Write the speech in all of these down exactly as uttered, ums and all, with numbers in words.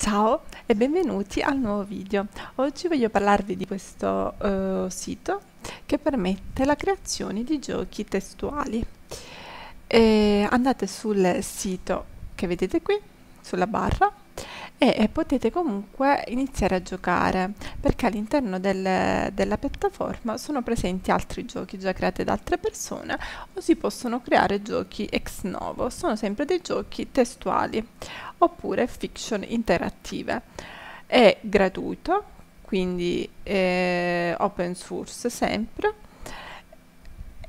Ciao e benvenuti al nuovo video. Oggi voglio parlarvi di questo uh, sito che permette la creazione di giochi testuali. E andate sul sito che vedete qui, sulla barra, e, e potete comunque iniziare a giocare, perché all'interno del, della piattaforma sono presenti altri giochi già creati da altre persone o si possono creare giochi ex novo. Sono sempre dei giochi testuali oppure fiction interattive. È gratuito, quindi è open source sempre,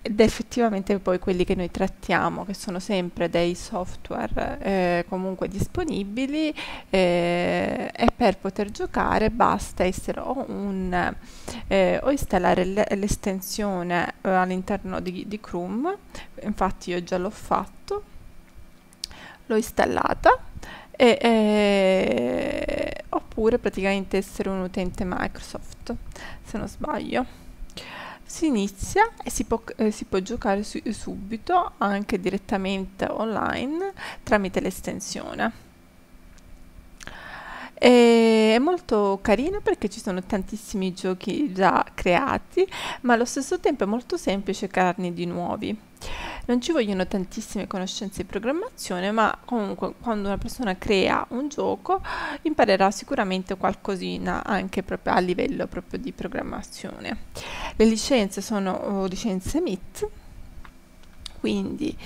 ed effettivamente poi quelli che noi trattiamo, che sono sempre dei software eh, comunque disponibili, eh, e per poter giocare basta essere o, un, eh, o installare l'estensione eh, all'interno di, di Chrome. Infatti io già l'ho fatto, l'ho installata, e, eh, oppure praticamente essere un utente Microsoft, se non sbaglio. Si inizia e si può, eh, si può giocare su, subito, anche direttamente online, tramite l'estensione. È molto carino perché ci sono tantissimi giochi già creati, ma allo stesso tempo è molto semplice crearne di nuovi. Non ci vogliono tantissime conoscenze di programmazione, ma comunque quando una persona crea un gioco imparerà sicuramente qualcosina anche proprio a livello proprio di programmazione. Le licenze sono licenze M I T, quindi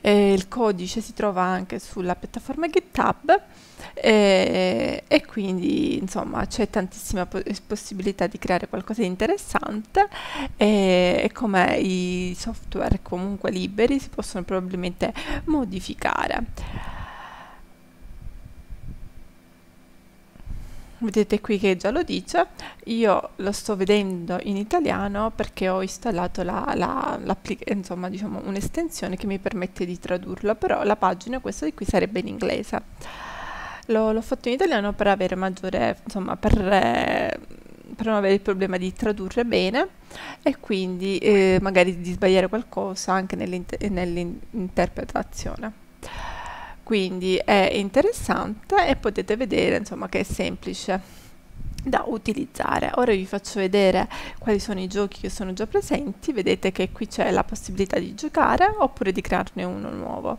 eh, il codice si trova anche sulla piattaforma GitHub, eh, e quindi insomma c'è tantissima po possibilità di creare qualcosa di interessante, eh, e come i software comunque liberi si possono probabilmente modificare. Vedete qui che già lo dice, io lo sto vedendo in italiano perché ho installato la, la, la, insomma, diciamo, un'estensione che mi permette di tradurlo, però la pagina, questa di qui, sarebbe in inglese. L'ho fatto in italiano per avere maggiore, insomma, per, eh, per non avere il problema di tradurre bene e quindi eh, magari di sbagliare qualcosa anche nell'interpretazione. Quindi è interessante e potete vedere, insomma, che è semplice da utilizzare. Ora vi faccio vedere quali sono i giochi che sono già presenti. Vedete che qui c'è la possibilità di giocare oppure di crearne uno nuovo.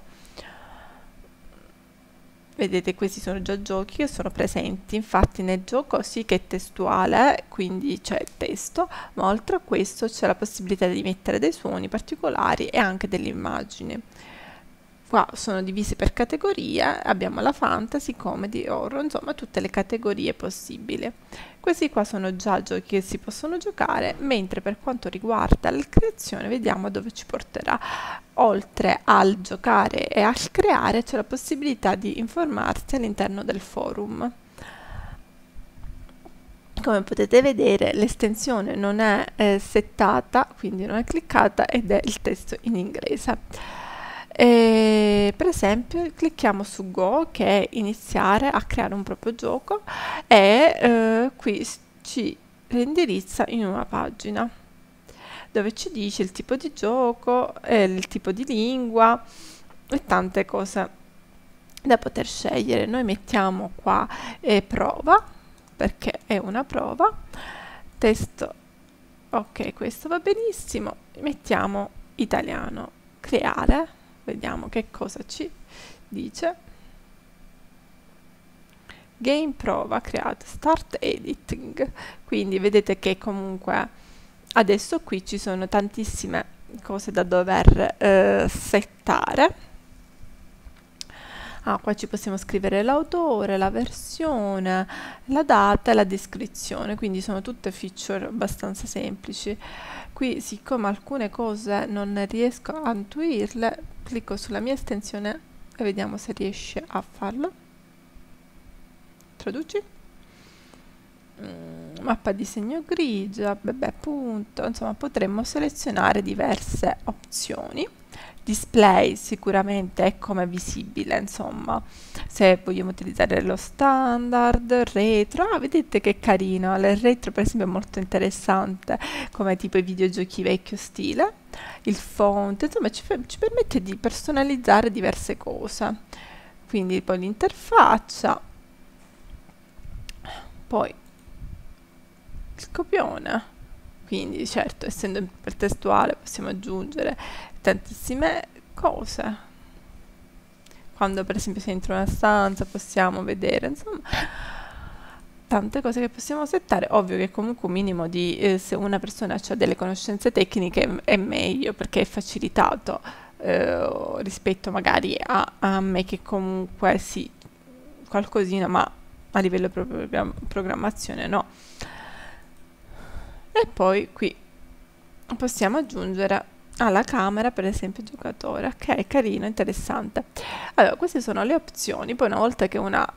Vedete, questi sono già giochi che sono presenti. Infatti nel gioco sì che è testuale, quindi c'è il testo, ma oltre a questo c'è la possibilità di mettere dei suoni particolari e anche delle immagini. Qua sono divise per categorie, abbiamo la fantasy, comedy, horror, insomma tutte le categorie possibili. Questi qua sono già giochi che si possono giocare, mentre per quanto riguarda la creazione vediamo dove ci porterà. Oltre al giocare e al creare c'è la possibilità di informarsi all'interno del forum. Come potete vedere l'estensione non è eh, settata, quindi non è cliccata, ed è il testo in inglese. E per esempio clicchiamo su Go, che è iniziare a creare un proprio gioco, e eh, qui ci indirizza in una pagina dove ci dice il tipo di gioco, eh, il tipo di lingua e tante cose da poter scegliere. Noi mettiamo qua eh, prova, perché è una prova, testo, ok, questo va benissimo, mettiamo italiano, creare. Vediamo che cosa ci dice. Game prova create, start editing. Quindi vedete che comunque adesso qui ci sono tantissime cose da dover eh, settare. Ah, qua ci possiamo scrivere l'autore, la versione, la data e la descrizione, quindi sono tutte feature abbastanza semplici. Qui, siccome alcune cose non riesco a intuirle, clicco sulla mia estensione e vediamo se riesce a farlo. Traduci. Mm, mappa di segno grigia, bebè, punto. Insomma, potremmo selezionare diverse opzioni. Display sicuramente è come visibile, insomma, se vogliamo utilizzare lo standard, retro. Ah, vedete che carino, il retro per esempio è molto interessante come tipo i videogiochi vecchio stile. Il font, insomma, ci, ci permette di personalizzare diverse cose. Quindi poi l'interfaccia, Poi il copione, quindi certo essendo ipertestuale possiamo aggiungere tantissime cose. Quando per esempio si entra in una stanza possiamo vedere, insomma, tante cose che possiamo settare. Ovvio che comunque un minimo di, eh, se una persona ha delle conoscenze tecniche è meglio, perché è facilitato eh, rispetto magari a, a me che comunque sì, qualcosina, ma a livello proprio programmazione no. E poi qui possiamo aggiungere alla camera per esempio il giocatore, ok, carino, interessante. Allora queste sono le opzioni. Poi una volta che una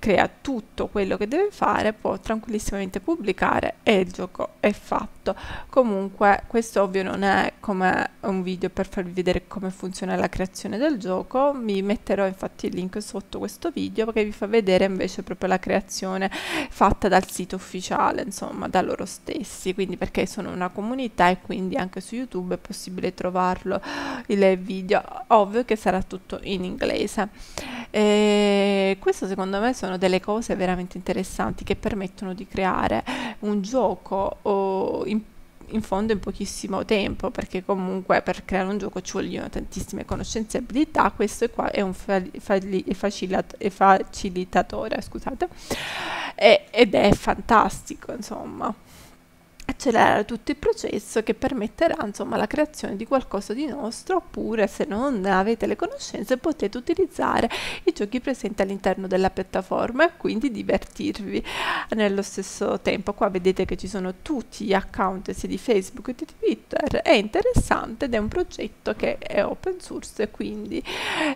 crea tutto quello che deve fare può tranquillissimamente pubblicare e il gioco è fatto. Comunque questo ovvio non è come un video per farvi vedere come funziona la creazione del gioco, vi metterò infatti il link sotto questo video perché vi fa vedere invece proprio la creazione fatta dal sito ufficiale, insomma da loro stessi, quindi perché sono una comunità e quindi anche su YouTube è possibile trovarlo il video. Ovvio che sarà tutto in inglese. E questo secondo me sono delle cose veramente interessanti che permettono di creare un gioco o in, in fondo in pochissimo tempo, perché comunque per creare un gioco ci vogliono tantissime conoscenze e abilità. Questo qua è un facilitatore, scusate, e, ed è fantastico, insomma accelerare tutto il processo che permetterà insomma la creazione di qualcosa di nostro. Oppure se non avete le conoscenze potete utilizzare i giochi presenti all'interno della piattaforma e quindi divertirvi nello stesso tempo. Qua vedete che ci sono tutti gli account sia di Facebook che di Twitter, è interessante ed è un progetto che è open source e quindi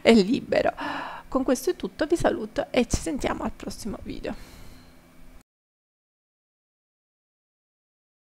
è libero. Con questo è tutto, vi saluto e ci sentiamo al prossimo video.